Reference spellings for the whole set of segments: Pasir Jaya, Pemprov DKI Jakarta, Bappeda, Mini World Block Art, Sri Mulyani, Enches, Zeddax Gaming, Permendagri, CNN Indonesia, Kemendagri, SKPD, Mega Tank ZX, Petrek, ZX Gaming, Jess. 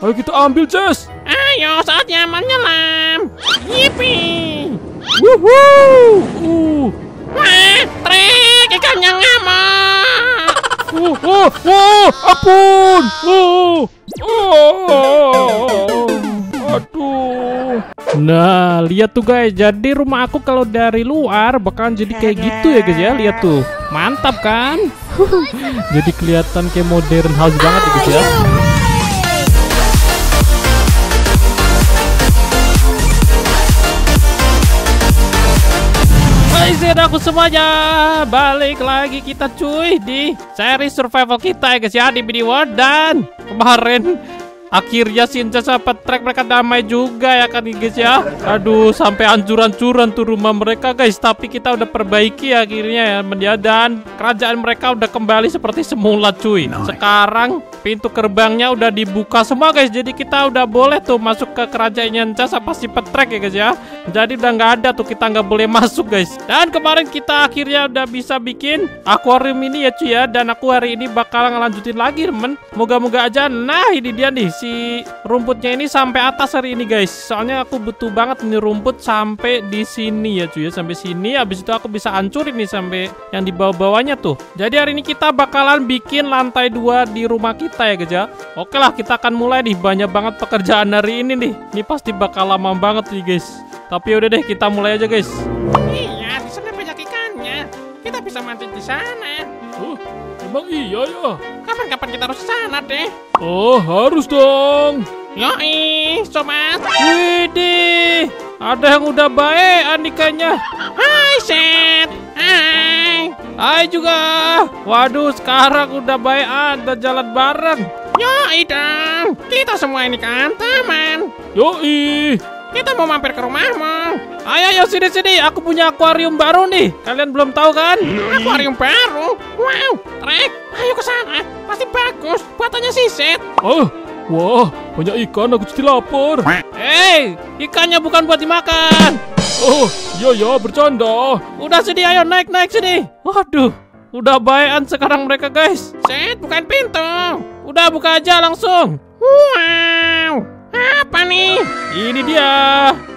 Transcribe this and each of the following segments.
Ayo kita ambil, Jess. Ayo, saatnya menyelam. Yippee. Wuhuu. Wah, Trek, ikannya ngamuk. Ampun. Aduh. Nah, lihat tuh guys. Jadi rumah aku kalau dari luar bakalan jadi kayak gitu ya guys ya. Lihat tuh. Mantap kan? Jadi kelihatan kayak modern house banget ya guys ya. Hai Zeddax semuanya, balik lagi kita cuy di seri survival kita ya guys ya di Mini World. Dan kemarin akhirnya si Enches sama Petrek mereka damai juga ya kan guys ya. Aduh, sampai hancur-hancuran tuh rumah mereka guys. Tapi kita udah perbaiki ya, akhirnya ya. Dan kerajaan mereka udah kembali seperti semula cuy. Sekarang pintu gerbangnya udah dibuka semua guys. Jadi kita udah boleh tuh masuk ke kerajaannya Enches apa si Petrek ya guys ya. Jadi udah nggak ada tuh, kita nggak boleh masuk guys. Dan kemarin kita akhirnya udah bisa bikin akuarium ini ya cuy ya. Dan aku hari ini bakal ngelanjutin lagi temen. Moga-moga aja. Nah ini dia nih si rumputnya ini sampai atas hari ini guys. Soalnya aku butuh banget nih rumput sampai di sini ya cuy ya. Sampai sini habis itu aku bisa hancurin nih sampai yang di bawah-bawahnya tuh. Jadi hari ini kita bakalan bikin lantai 2 di rumah kita. Ya guys ya. Oke lah, kita akan mulai nih. Banyak banget pekerjaan hari ini nih. Ini pasti bakal lama banget nih guys. Tapi udah deh, kita mulai aja guys. Iya, di sana banyak ikannya. Kita bisa mancing di sana. Emang iya ya? Kapan-kapan kita harus sana deh. Oh harus dong. Yoi, sobat. Widih, ada yang udah baik Andikanya. Hai Seth. Hai. Hai juga. Waduh, sekarang udah baik dan jalan bareng. Yoi dong. Kita semua ini kan teman. Yoi. Kita mau mampir ke rumahmu. Ayo sini. Aku punya akuarium baru nih. Kalian belum tahu kan? Akuarium baru. Wow, Trek. Ayo ke sana. Pasti bagus. Buatannya si Seth. Oh. Wah, banyak ikan, aku jadi lapar. Hei, ikannya bukan buat dimakan. Oh, iya, bercanda. Udah sini, ayo naik sini. Waduh, udah bayan sekarang mereka guys. Set, bukan pintu. Udah buka aja langsung. Wow, apa nih? Ini dia,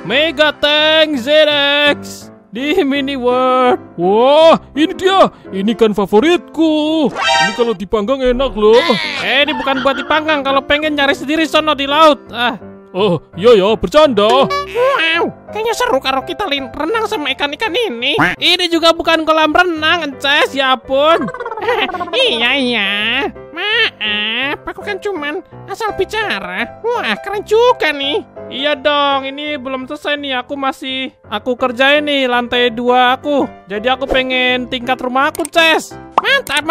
Mega Tank ZX di Mini World. Wah, ini dia. Ini kan favoritku. Ini kalau dipanggang enak loh. Ini bukan buat dipanggang. Kalau pengen nyari sendiri sono di laut. Oh, iya, bercanda. Wow, kayaknya seru kalau kita renang sama ikan-ikan ini. Ini juga bukan kolam renang, Ences. Ya ampun. Iya. Maaf, aku kan cuman asal bicara. Wah, keren juga nih. Iya dong, ini belum selesai nih. Aku kerjain nih lantai 2 aku. Jadi aku pengen tingkat rumah aku, Ces. Mantap.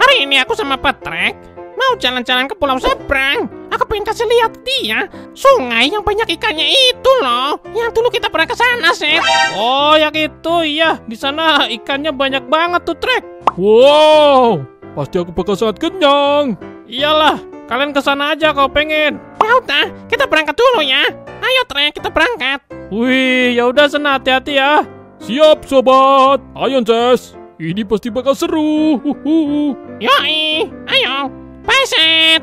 Hari ini aku sama Petrek mau jalan-jalan ke pulau seberang. Aku pengen kasih lihat dia sungai yang banyak ikannya itu loh. Yang dulu kita pernah ke sana, Seth. Oh, yang itu iya. Di sana ikannya banyak banget tuh, Trek. Wow, pasti aku bakal sangat kenyang. Iyalah, kalian ke sana aja kalau pengen. Ya udah, kita berangkat dulu ya. Ayo Trek, kita berangkat. Wih, ya udah sana, hati-hati ya. Siap sobat. Ayo Jess, ini pasti bakal seru. Yoi, ayo. Bye Set.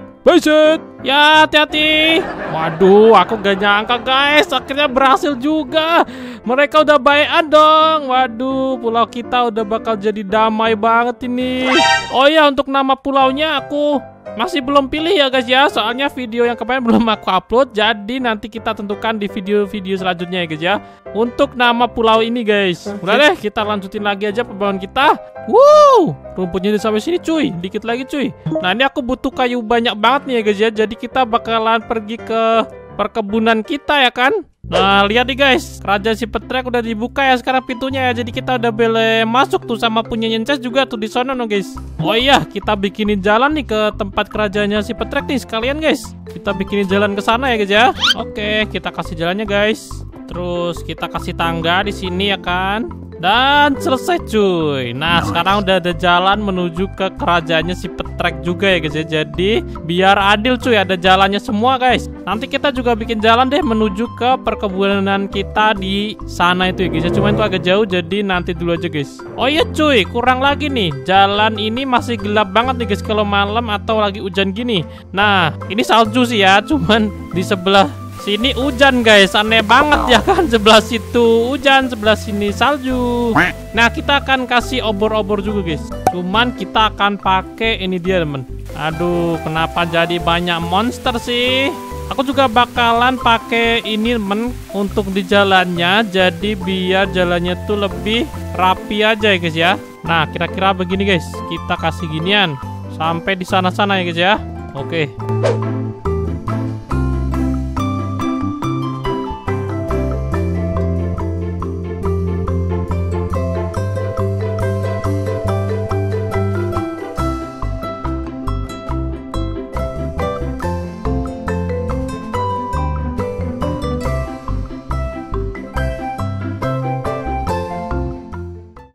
Ya hati-hati. Waduh, aku gak nyangka guys. Akhirnya berhasil juga. Mereka udah baik-an dong. Waduh, pulau kita udah bakal jadi damai banget ini. Oh ya, untuk nama pulaunya aku masih belum pilih ya guys ya. Soalnya video yang kemarin belum aku upload. Jadi nanti kita tentukan di video-video selanjutnya ya guys ya, untuk nama pulau ini guys. Udah deh, kita lanjutin lagi aja pembangunan kita. Wow, rumputnya udah sampai sini cuy. Dikit lagi cuy. Nah ini aku butuh kayu banyak banget nih ya guys ya. Jadi kita bakalan pergi ke perkebunan kita ya kan. Nah lihat nih guys, kerajaan si Petrek udah dibuka ya sekarang pintunya ya. Jadi kita udah boleh masuk tuh, sama punya Enches juga tuh di sana no guys. Oh iya, kita bikinin jalan nih ke tempat kerajaannya si Petrek nih sekalian guys. Kita bikinin jalan ke sana ya guys ya. Oke, kita kasih jalannya guys. Terus kita kasih tangga di sini ya kan. Dan selesai cuy. Nah sekarang udah ada jalan menuju ke kerajaannya si Petrek juga ya guys ya. Jadi biar adil cuy, ada jalannya semua guys. Nanti kita juga bikin jalan deh menuju ke perkebunan kita di sana itu ya guys ya. Cuma itu agak jauh jadi nanti dulu aja guys. Oh iya cuy, kurang lagi nih, jalan ini masih gelap banget nih guys kalau malam atau lagi hujan gini. Nah ini salju sih ya, cuman di sebelah sini hujan guys, aneh banget ya kan, sebelah situ hujan, sebelah sini salju. Nah kita akan kasih obor-obor juga guys, cuman kita akan pakai ini dia temen. Aduh kenapa jadi banyak monster sih. Aku juga bakalan pakai ini temen untuk di jalannya, jadi biar jalannya tuh lebih rapi aja ya guys ya. Nah kira-kira begini guys, kita kasih ginian sampai di sana-sana ya guys ya. Oke.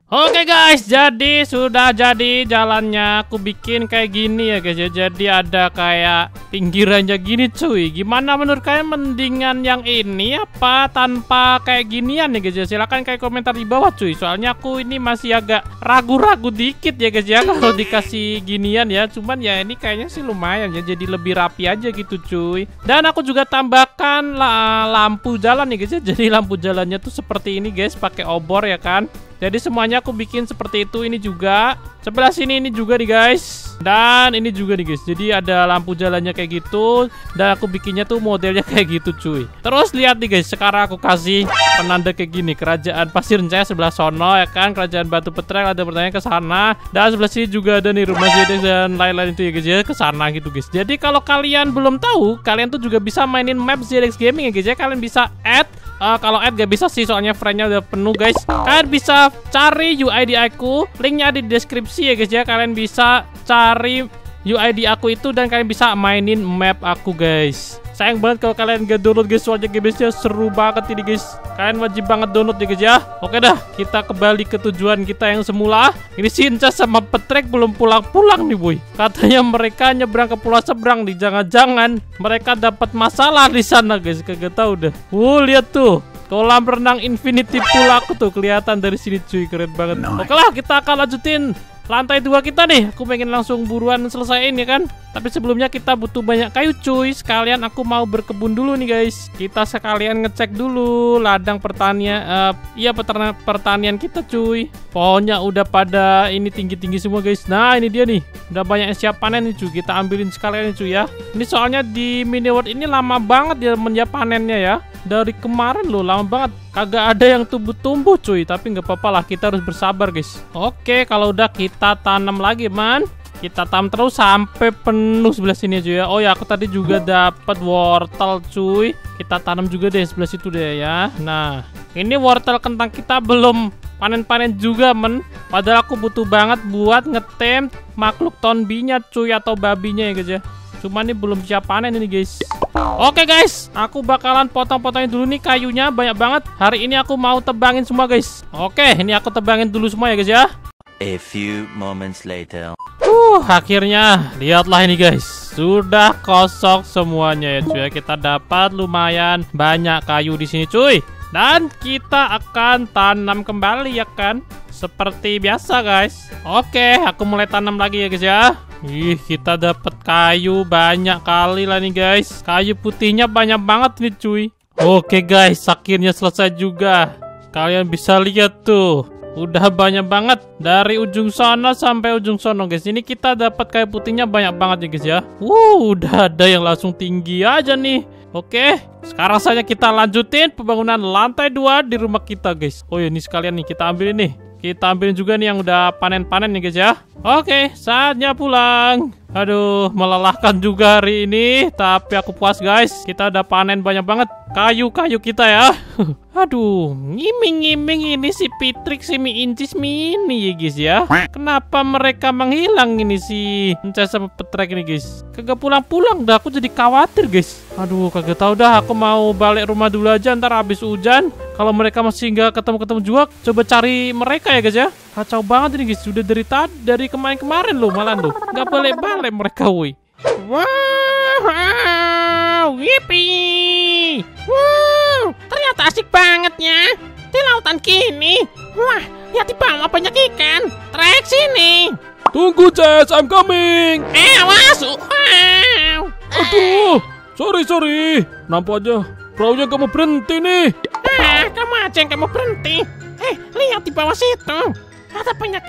Oke guys, jadi sudah jadi jalannya. Aku bikin kayak gini ya guys ya. Jadi ada kayak pinggirannya gini cuy. Gimana menurut kalian, mendingan yang ini apa tanpa kayak ginian ya guys ya? Silahkan kayak komentar di bawah cuy. Soalnya aku ini masih agak ragu-ragu dikit ya guys ya kalau dikasih ginian ya. Cuman ya ini kayaknya sih lumayan ya, jadi lebih rapi aja gitu cuy. Dan aku juga tambahkan lampu jalan ya guys ya. Jadi lampu jalannya tuh seperti ini guys, pakai obor ya kan. Jadi semuanya aku bikin seperti itu. Ini juga sebelah sini ini juga nih guys. Dan ini juga nih guys. Jadi ada lampu jalannya kayak gitu. Dan aku bikinnya tuh modelnya kayak gitu cuy. Terus lihat nih guys, sekarang aku kasih penanda kayak gini. Kerajaan Pasir Jaya sebelah sono ya kan. Kerajaan Batu Petrek ada pertanyaan ke sana. Dan sebelah sini juga ada nih rumah Zeddax dan lain-lain itu ya guys ya, ke sana gitu guys. Jadi kalau kalian belum tahu, kalian tuh juga bisa mainin map ZX Gaming ya guys ya. Kalian bisa add. Kalau add gak bisa sih, soalnya friendnya udah penuh guys. Kalian bisa cari UID aku, linknya ada di deskripsi ya guys ya. Kalian bisa cari UID aku itu dan kalian bisa mainin map aku guys. Sayang banget kalau kalian gak download guys, soalnya gamenya seru banget ini guys. Kalian wajib banget download ya guys ya. Oke dah, kita kembali ke tujuan kita yang semula. Ini si Enches sama Petrek belum pulang-pulang nih boy. Katanya mereka nyebrang ke pulau seberang nih. Jangan-jangan mereka dapat masalah di sana guys. Kagak tahu dah. Lihat tuh, kolam renang infinity pool aku tuh kelihatan dari sini cuy, keren banget. Oke lah, kita akan lanjutin lantai 2 kita nih. Aku pengen langsung buruan selesaiin ya kan. Tapi sebelumnya kita butuh banyak kayu cuy. Sekalian aku mau berkebun dulu nih guys. Kita sekalian ngecek dulu ladang pertanian, pertanian kita cuy. Pohonnya udah pada ini tinggi-tinggi semua guys. Nah ini dia nih, udah banyak yang siap panen nih cuy. Kita ambilin sekalian nih cuy ya. Ini soalnya di Mini World ini lama banget dia panennya ya. Dari kemarin loh, lama banget. Kagak ada yang tumbuh-tumbuh cuy. Tapi nggak apa-apa lah, kita harus bersabar guys. Oke, kalau udah kita tanam lagi man. Kita tanam terus sampai penuh sebelah sini aja ya. Oh ya, aku tadi juga dapat wortel cuy. Kita tanam juga deh sebelah situ deh ya. Nah, ini wortel kentang kita belum panen-panen juga men. Padahal aku butuh banget buat ngetem makhluk tonbinya cuy, atau babinya ya guys ya. Cuma ini belum siap panen ini guys. Oke guys, aku bakalan potong-potongin dulu nih kayunya, banyak banget. Hari ini aku mau tebangin semua guys. Oke, ini aku tebangin dulu semua ya guys ya. A few moments later. Akhirnya lihatlah ini guys, sudah kosong semuanya ya cuy. Kita dapat lumayan banyak kayu di sini cuy. Dan kita akan tanam kembali ya kan, seperti biasa guys. Oke, aku mulai tanam lagi ya guys ya. Ih, kita dapat kayu banyak kali lah nih guys. Kayu putihnya banyak banget nih cuy. Oke guys, akhirnya selesai juga. Kalian bisa lihat tuh, udah banyak banget dari ujung sana sampai ujung sono guys. Ini kita dapat kayu putihnya banyak banget ya guys ya. Udah ada yang langsung tinggi aja nih. Oke, sekarang saja kita lanjutin pembangunan lantai 2 di rumah kita guys. Oh ya, ini sekalian nih kita ambilin nih. Kita ambilin juga nih yang udah panen-panen nih guys ya. Oke, saatnya pulang. Aduh, melelahkan juga hari ini. Tapi aku puas guys, kita udah panen banyak banget kayu-kayu kita ya. Aduh, ngiming-ngiming ini si Petrek, si Enches, Mini ya guys ya. Kenapa mereka menghilang ini si Enches sama Petrek ini guys. Kagak pulang-pulang dah, aku jadi khawatir guys. Aduh, kagak tahu dah, aku mau balik rumah dulu aja ntar habis hujan. Kalau mereka masih nggak ketemu-ketemu juga, coba cari mereka ya guys ya. Kacau banget ini guys, sudah dari tadi, dari kemarin-kemarin loh malah loh. Nggak balik-balik mereka woi. Wow, yippee. Wow, ternyata asik banget ya. Di lautan kini. Wah, lihat di bawah banyak ikan. Trek sini. Tunggu Jess, I'm coming. Awas. Wow. Aduh, sorry. Nampaknya perahunya kamu berhenti nih. Ah, kamu aja yang kamu berhenti. Lihat di bawah situ. Ada banyak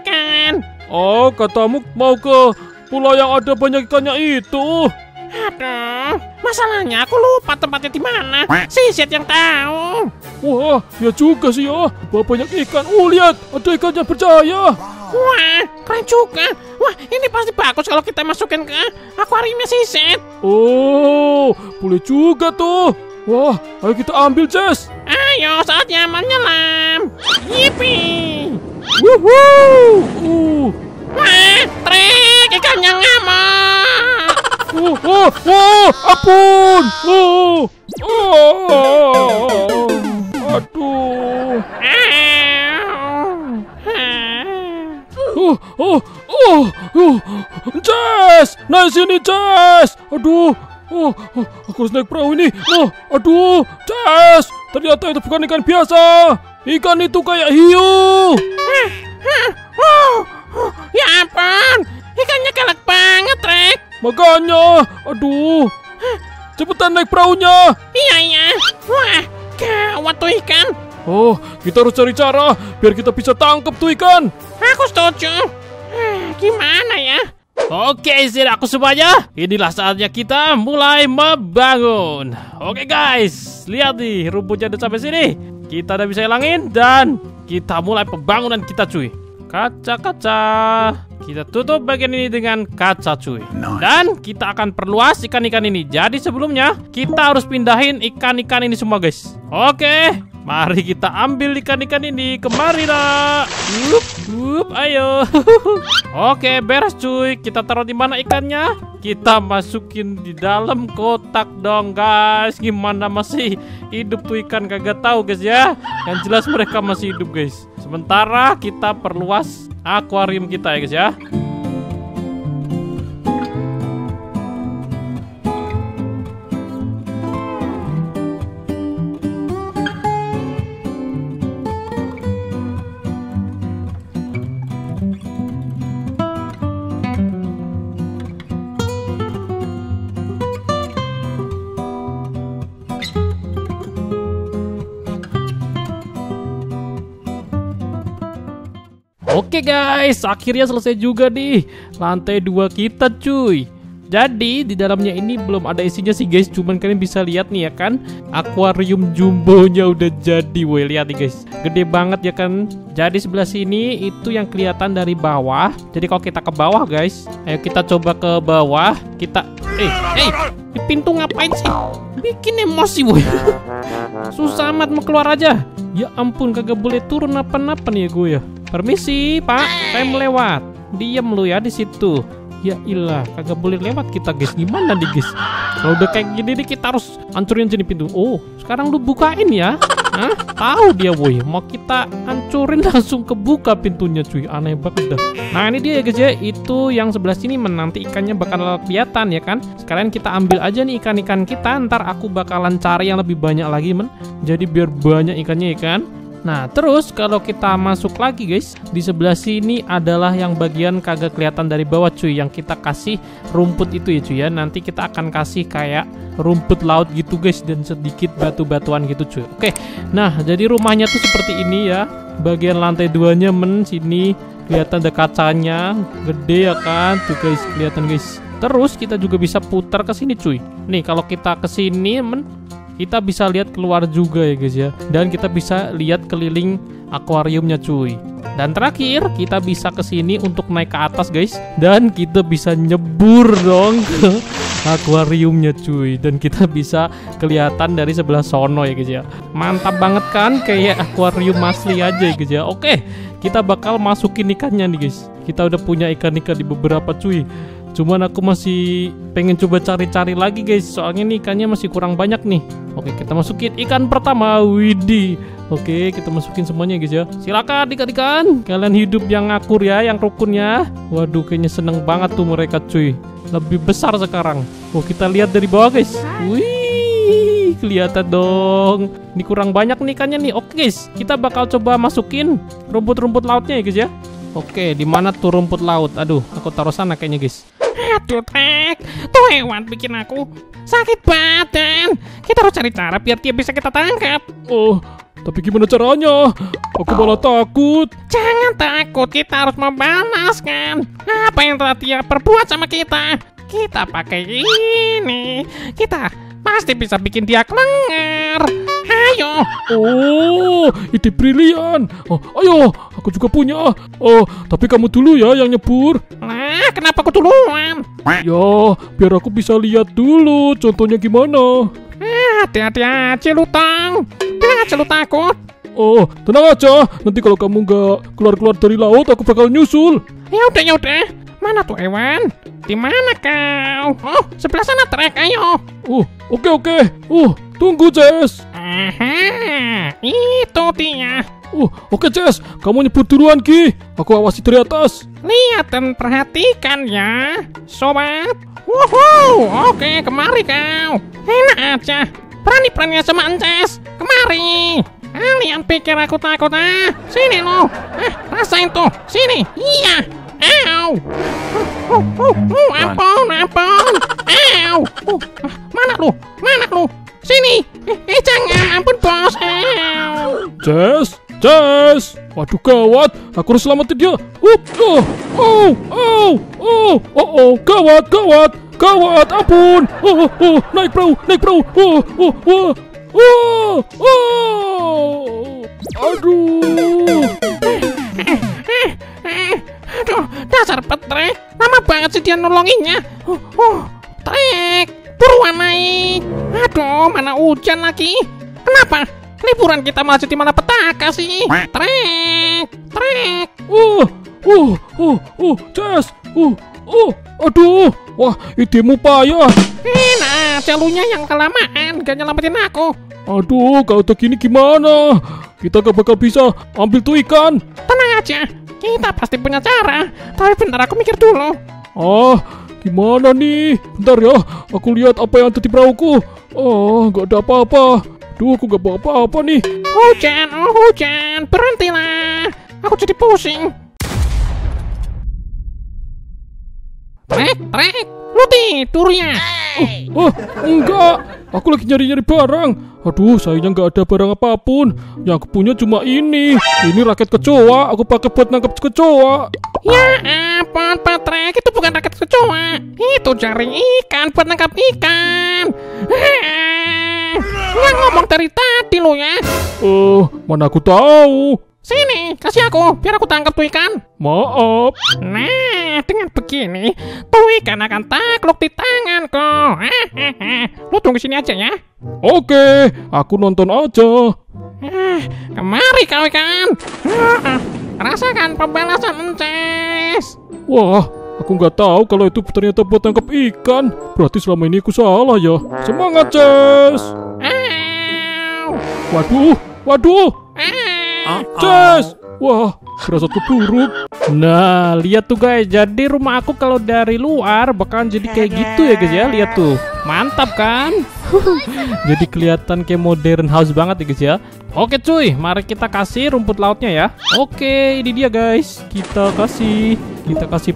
ikan. Oh, katamu mau ke pulau yang ada banyak ikannya itu. Aduh, masalahnya aku lupa tempatnya di mana. Siset yang tahu. Wah, ya juga sih ya. Banyak ikan. Oh, lihat, ada ikannya berjaya. Wah, keren juga. Wah, ini pasti bagus kalau kita masukin ke akuariumnya siset. Oh, boleh juga tuh. Wah, ayo kita ambil Jess. Ayo, saatnya menyelam. Yippee. Wuhuu. Wah, Trek, ikannya ngamuk. Ampun. Aduh. Jess, naik sini Jess. Aduh. Aku harus naik perahu ini. Aduh. Jess, ternyata itu bukan ikan biasa. Ikan itu kayak hiu. Ya ampun. Ikannya galak banget, Trek. Makanya, aduh, cepetan naik perahunya. Iya, wah, gawat tuh ikan. Oh, kita harus cari cara biar kita bisa tangkap tuh ikan. Aku setuju. Gimana ya? Oke, aku semuanya. Inilah saatnya kita mulai membangun. Oke guys, lihat nih rumputnya udah sampai sini. Kita udah bisa hilangin dan kita mulai pembangunan kita cuy. Kaca-kaca. Kita tutup bagian ini dengan kaca cuy. Dan kita akan perluas ikan-ikan ini. Jadi sebelumnya kita harus pindahin ikan-ikan ini semua guys. Oke, mari kita ambil ikan-ikan ini. Kemarilah. Ayo. Oke, beres cuy. Kita taruh di mana ikannya? Kita masukin di dalam kotak dong guys. Gimana masih hidup tuh ikan kagak tahu guys ya. Yang jelas mereka masih hidup guys. Sementara kita perluas akuarium kita ya guys ya. Oke guys, akhirnya selesai juga nih lantai 2 kita cuy. Jadi di dalamnya ini belum ada isinya sih guys, cuman kalian bisa lihat nih ya kan, akuarium jumbonya udah jadi woi. Lihat nih guys, gede banget ya kan. Jadi sebelah sini itu yang kelihatan dari bawah. Jadi kalau kita ke bawah guys, ayo kita coba ke bawah. Kita di pintu ngapain sih? Bikin emosi woi. Susah amat mau keluar aja. Ya ampun, kagak boleh turun apa-apa nih ya gue ya. Permisi, Pak. Saya melewat. Diam lu ya di situ. Ya ilah, kagak boleh lewat kita, guys. Gimana nih, guys? Kalau udah kayak gini nih kita harus hancurin jadi pintu. Oh, sekarang lu bukain ya. Hah? Tahu dia, woi. Mau kita hancurin langsung kebuka pintunya, cuy. Aneh banget dah. Nah, ini dia ya, guys ya. Itu yang sebelah sini menanti ikannya bakal kelihatan ya kan. Sekalian kita ambil aja nih ikan-ikan kita. Ntar aku bakalan cari yang lebih banyak lagi, men. Jadi biar banyak ikannya ya kan. Nah, terus kalau kita masuk lagi guys, di sebelah sini adalah yang bagian kagak kelihatan dari bawah cuy, yang kita kasih rumput itu ya cuy ya. Nanti kita akan kasih kayak rumput laut gitu guys, dan sedikit batu-batuan gitu cuy. Oke, nah jadi rumahnya tuh seperti ini ya. Bagian lantai 2-nya men, sini kelihatan ada kacanya, gede ya kan. Tuh guys, kelihatan guys. Terus kita juga bisa putar ke sini cuy. Nih, kalau kita ke sini men, kita bisa lihat keluar juga ya guys ya. Dan kita bisa lihat keliling akuariumnya cuy. Dan terakhir kita bisa ke sini untuk naik ke atas guys. Dan kita bisa nyebur dong ke akuariumnya cuy. Dan kita bisa kelihatan dari sebelah sono ya guys ya. Mantap banget kan, kayak akuarium asli aja ya guys ya. Oke, kita bakal masukin ikannya nih guys. Kita udah punya ikan-ikan di beberapa cuy. Cuman aku masih pengen coba cari-cari lagi guys, soalnya nih ikannya masih kurang banyak nih. Oke, kita masukin ikan pertama. Widih. Oke, kita masukin semuanya guys ya. Silakan ikan-ikan. Kalian hidup yang akur ya, yang rukun ya. Waduh, kayaknya seneng banget tuh mereka cuy. Lebih besar sekarang. Oh, kita lihat dari bawah guys. Wih, kelihatan dong. Ini kurang banyak nih ikannya nih. Oke guys, kita bakal coba masukin rumput-rumput lautnya ya guys ya. Oke, di mana tuh rumput laut? Aduh, aku taruh sana kayaknya guys. Aduh, Trek. Tuh hewan bikin aku sakit badan. Kita harus cari cara biar dia bisa kita tangkap. Oh, tapi gimana caranya? Aku malah takut. Jangan takut, kita harus membalaskan apa yang telah dia perbuat sama kita. Kita pakai ini. Kita pasti bisa bikin dia kelengar. Ayo. Oh, ide brilian. Oh, ayo, aku juga punya. Oh, tapi kamu dulu ya yang nyebur. Nah, kenapa aku duluan? Yo, biar aku bisa lihat dulu contohnya gimana. Hati-hati aja lu, Tang. Tenang aja lu takut. Oh, tenang aja. Nanti kalau kamu nggak keluar-keluar dari laut, aku bakal nyusul. Ya udah. Mana tuh hewan? Di mana kau? Oh, sebelah sana Trek, ayo. Oke. Tunggu Jess. Aha, itu dia. Oke Jess, kamu nyebut duluan Ki. Aku awasi dari atas. Lihat dan perhatikan ya, sobat. Wuhuu, oke, kemari kau. Enak aja, berani-beraninya sama Enches. Kemari. Kalian pikir aku takut ah? Sini lo. Rasain tuh. Sini. Iya. Au. Ampun. Au. Mana lu? Sini. Jangan, ampun bos. Jess. Waduh gawat. Aku harus selamatin dia. Gawat. Ampun. Naik bro. Aduh. Aduh, dasar Petrek. Lama banget sih dia nolonginya. Trek, buruan naik. Aduh, mana hujan lagi. Kenapa liburan kita malah jadi malapetaka sih? Trek. Jess. Aduh. Wah, idemu payah. Nah, jalunya yang kelamaan, gak nyelamatin aku. Aduh, kalau begini gimana? Kita gak bakal bisa ambil tuh ikan. Tenang aja, kita pasti punya cara. Tapi bentar, aku mikir dulu. Gimana nih? Bentar ya, aku lihat apa yang ada di perahuku. Gak ada apa-apa. Duh, aku gak bawa apa-apa nih. Hujan, berhentilah. Aku jadi pusing. Trek, lu tidur ya? Enggak, aku lagi nyari-nyari barang. Aduh, sayangnya nggak ada barang apapun. Yang aku punya cuma ini. Ini raket kecoa, aku pakai buat nangkep kecoa. Ya ampun, Petrek, itu bukan raket kecoa. Itu jaring ikan buat nangkap ikan. Yang ngomong dari tadi lo ya. Mana aku tahu. Sini, kasih aku, biar aku tangkap tuh ikan. Maaf. Nah, dengan begini, tuh ikan akan takluk di tanganku. Lu tunggu sini aja ya. Oke, aku nonton aja. Kemari kau ikan. Rasakan pembalasan Enches. Wah, aku nggak tahu kalau itu ternyata buat tangkap ikan. Berarti selama ini aku salah ya. Semangat, Jess. Waduh. Jess, wah, berasa buruk. Nah, lihat tuh guys. Jadi rumah aku kalau dari luar bakalan jadi kayak gitu ya guys ya. Lihat tuh, mantap kan? Jadi kelihatan kayak modern house banget ya guys ya. Oke cuy, mari kita kasih rumput lautnya ya. Oke, ini dia guys. Kita kasih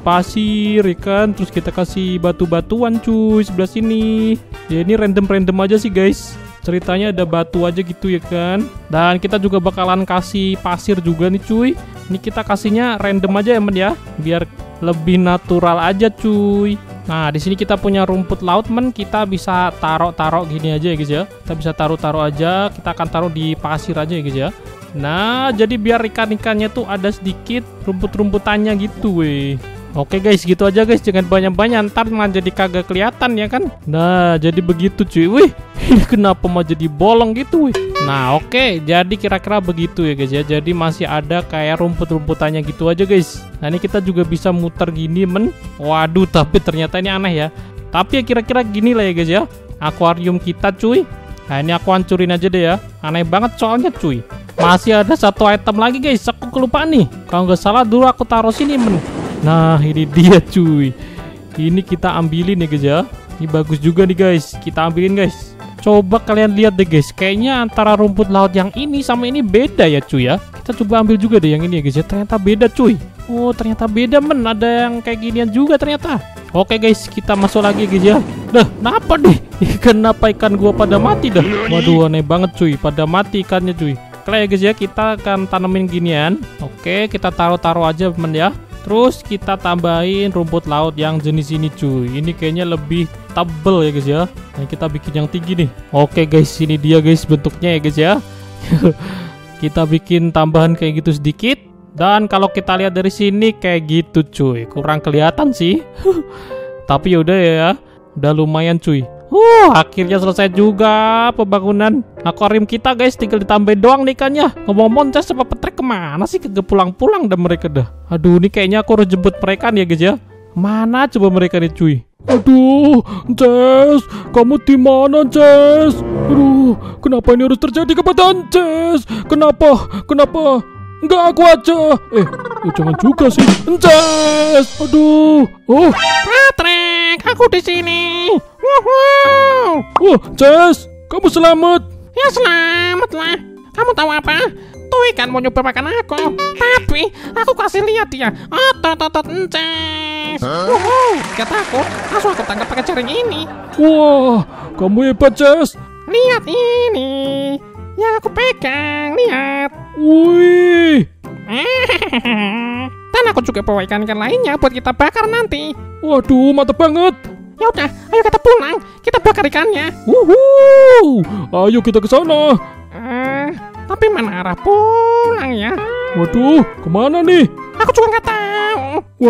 pasir ikan. Terus kita kasih batu-batuan cuy sebelah sini. Ya ini random-random aja sih guys. Ceritanya ada batu aja gitu ya kan. Dan kita juga bakalan kasih pasir juga nih cuy. Ini kita kasihnya random aja ya men ya, biar lebih natural aja cuy. Nah, di sini kita punya rumput laut men. Kita bisa taruh-taruh gini aja ya guys ya. Kita bisa taruh-taruh aja. Kita akan taruh di pasir aja ya guys ya. Nah, jadi biar ikan-ikannya tuh ada sedikit rumput-rumputannya gitu weh. Oke guys, gitu aja guys, jangan banyak-banyak, ntar malah jadi kagak kelihatan ya kan. Nah jadi begitu cuy. Wih, ini kenapa mau jadi bolong gitu wih. Nah oke, jadi kira-kira begitu ya guys ya. Jadi masih ada kayak rumput-rumputannya gitu aja guys. Nah ini kita juga bisa muter gini men. Waduh, tapi ternyata ini aneh ya. Tapi ya kira-kira gini lah ya guys ya akuarium kita cuy. Nah ini aku hancurin aja deh ya, aneh banget soalnya cuy. Masih ada satu item lagi guys, aku kelupaan nih. Kalau nggak salah dulu aku taruh sini men. Nah ini dia cuy. Ini kita ambilin ya guys ya. Ini bagus juga nih guys, kita ambilin guys. Coba kalian lihat deh guys, kayaknya antara rumput laut yang ini sama ini beda ya cuy ya. Kita coba ambil juga deh yang ini ya guys ya, ternyata beda cuy. Oh ternyata beda men, ada yang kayak ginian juga ternyata. Oke guys, kita masuk lagi guys ya. Dah, kenapa deh? Kenapa ikan gua pada mati dah? Waduh, aneh banget cuy, pada mati ikannya cuy. Oke guys ya, kita akan tanemin ginian. Oke, kita taruh-taruh aja men ya. Terus kita tambahin rumput laut yang jenis ini cuy. Ini kayaknya lebih tebel ya guys ya. Nah, kita bikin yang tinggi nih. Oke guys, ini dia guys bentuknya ya guys ya. Kita bikin tambahan kayak gitu sedikit. Dan kalau kita lihat dari sini kayak gitu cuy, kurang kelihatan sih. Tapi yaudah ya, udah lumayan cuy. Akhirnya selesai juga pembangunan akuarium kita guys, tinggal ditambahin doang nih ikannya. Ngomong-ngomong, Jess sama Petrek kemana sih? Kagak pulang-pulang dah mereka dah. Aduh, ini kayaknya aku harus jemput mereka nih ya guys ya. Mana coba mereka nih cuy? Aduh, Jess, kamu di mana Jess? Aduh, kenapa ini harus terjadi kepadaan Jess? Kenapa? Enggak, aku aja. Jangan juga sih. Enches. Aduh. Oh, Petrek, aku di sini. Wow. Oh, Jess, kamu selamat. Ya selamat lah. Kamu tahu apa? Tuh ikan mau nyoba makan aku. Tapi aku kasih lihat dia. Otot Enches. Wow, kata aku, langsung aku tangkap pakai jaring ini. Wah, kamu hebat Jess. Lihat ini. Yang aku pegang, lihat. Wih. Dan aku juga bawa ikan-ikan lainnya buat kita bakar nanti. Waduh, mantap banget. Ya udah, ayo kita pulang. Kita bakar ikannya. Wuhuu. Ayo kita ke sana. Tapi mana arah pulang ya? Waduh, kemana nih? Aku juga nggak tahu.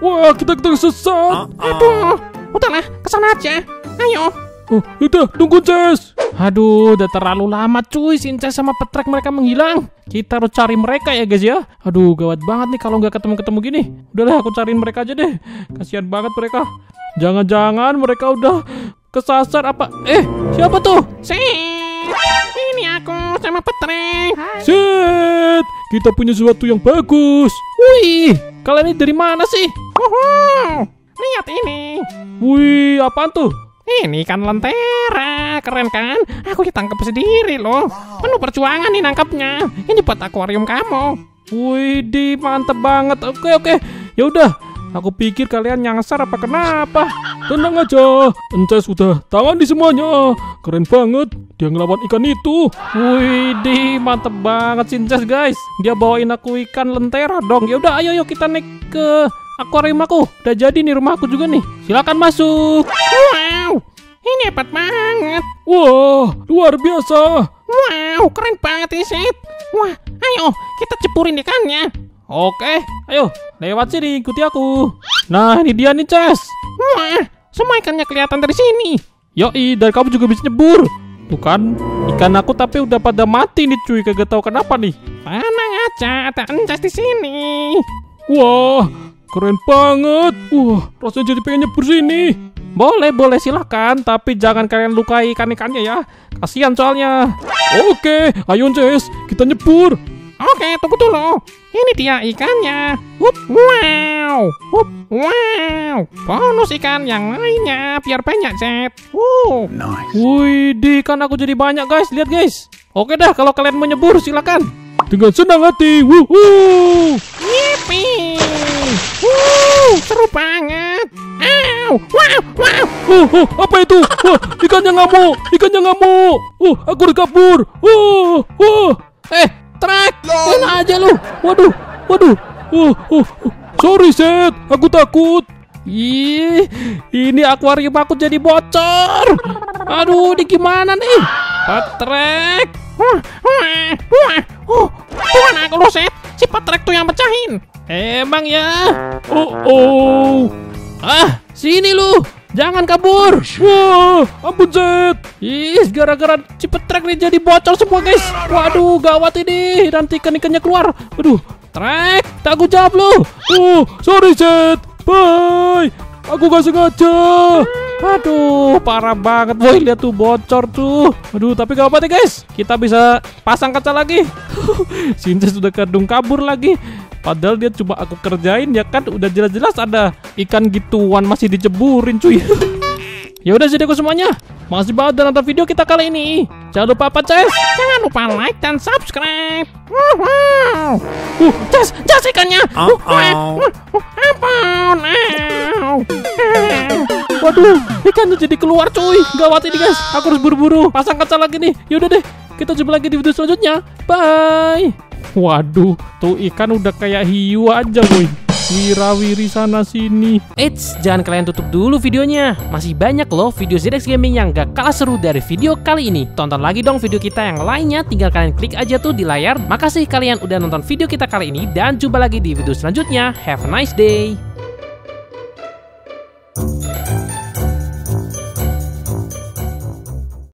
Wah, kita sesat. Aduh, udahlah, ke sana aja. Ayo. Oh, udah, tunggu Jess. Aduh, udah terlalu lama cuy, Enches sama Petrek mereka menghilang. Kita harus cari mereka ya guys ya. Aduh, gawat banget nih kalau nggak ketemu-ketemu gini. Udahlah, aku cariin mereka aja deh. Kasihan banget mereka. Jangan-jangan mereka udah kesasar apa? Siapa tuh? Ini aku sama Petrek. Set, kita punya sesuatu yang bagus. Wih, kalian ini dari mana sih? Lihat ini. Wih, apaan tuh? Ini ikan lentera, keren kan? Aku ditangkap sendiri loh. Penuh perjuangan nih nangkapnya. Ini buat akuarium kamu. Wih, di mantep banget. Oke. Ya udah, aku pikir kalian nyangsar apa kenapa. Tenang aja, Enches sudah tangan di semuanya. Keren banget, dia ngelawan ikan itu. Wih, di mantep banget sih Enches guys. Dia bawain aku ikan lentera dong. Ya udah, ayo kita naik ke akuarium aku. Udah jadi nih rumahku juga nih. Silakan masuk. Wow, ini hebat banget. Wah, luar biasa. Wow, keren banget ini set. Wah, ayo kita cepurin ikannya. Oke, ayo lewat sini, ikuti aku. Nah, ini dia nih Jess. Wah, semua ikannya kelihatan dari sini. Yoi, dan kamu juga bisa nyebur. Tuh kan, ikan aku tapi udah pada mati nih cuy, kagak tahu kenapa nih. Tenang aja, ada Enches di sini. Wah, keren banget. Wah, rasanya jadi pengen nyebur sini. Boleh, silahkan. Tapi jangan kalian lukai ikan-ikannya ya. Kasihan soalnya. Oke, ayo Jess, kita nyebur. Oke, tunggu dulu. Ini dia ikannya. Wow. Bonus ikan yang lainnya. Biar banyak, Zed. Nice. Wih, di ikan aku jadi banyak, guys. Lihat, guys. Oke dah, kalau kalian mau nyebur, silahkan. Dengan senang hati. Wuhuu. Yippee. Seru banget. Wow. Apa itu? Ikannya ngamuk. Aku udah kabur. Trek, enak aja lu. Waduh. Sorry, Zed, aku takut. Ih, ini akuarium aku jadi bocor. Aduh, ini gimana nih? Petrek. Bukan aku lu, Zed. Si Petrek tuh yang pecahin. Emang ya? Ah, sini lu. Jangan kabur. Wah, ampun Zed. Ih, gara-gara si Petrek nih jadi bocor semua, guys. Waduh, gawat ini. Nanti ikan-ikannya keluar. Aduh, Trek, tanggung jawab lu. Sorry Zed. Bye. Aku gak sengaja. Aduh, parah banget. Woi, lihat tuh bocor tuh. Aduh, tapi gak apa-apa deh, guys. Kita bisa pasang kaca lagi. Sintes sudah kadung kabur lagi. Padahal dia coba aku kerjain, ya kan udah jelas-jelas ada ikan gituan masih diceburin, cuy. Ya udah sih, semuanya. Makasih banget udah nonton video kita kali ini. Jangan lupa apa, Jess? Jangan lupa like dan subscribe. Jess ikannya. Waduh, ikan tuh jadi keluar, cuy. Gawat ini, guys. Aku harus buru-buru pasang kaca lagi nih. Yaudah deh, kita jumpa lagi di video selanjutnya. Bye. Waduh, tuh ikan udah kayak hiu aja, boy. Wirawiri sana sini. Eits, jangan kalian tutup dulu videonya. Masih banyak loh video ZX Gaming yang gak kalah seru dari video kali ini. Tonton lagi dong video kita yang lainnya. Tinggal kalian klik aja tuh di layar. Makasih kalian udah nonton video kita kali ini. Dan jumpa lagi di video selanjutnya. Have a nice day.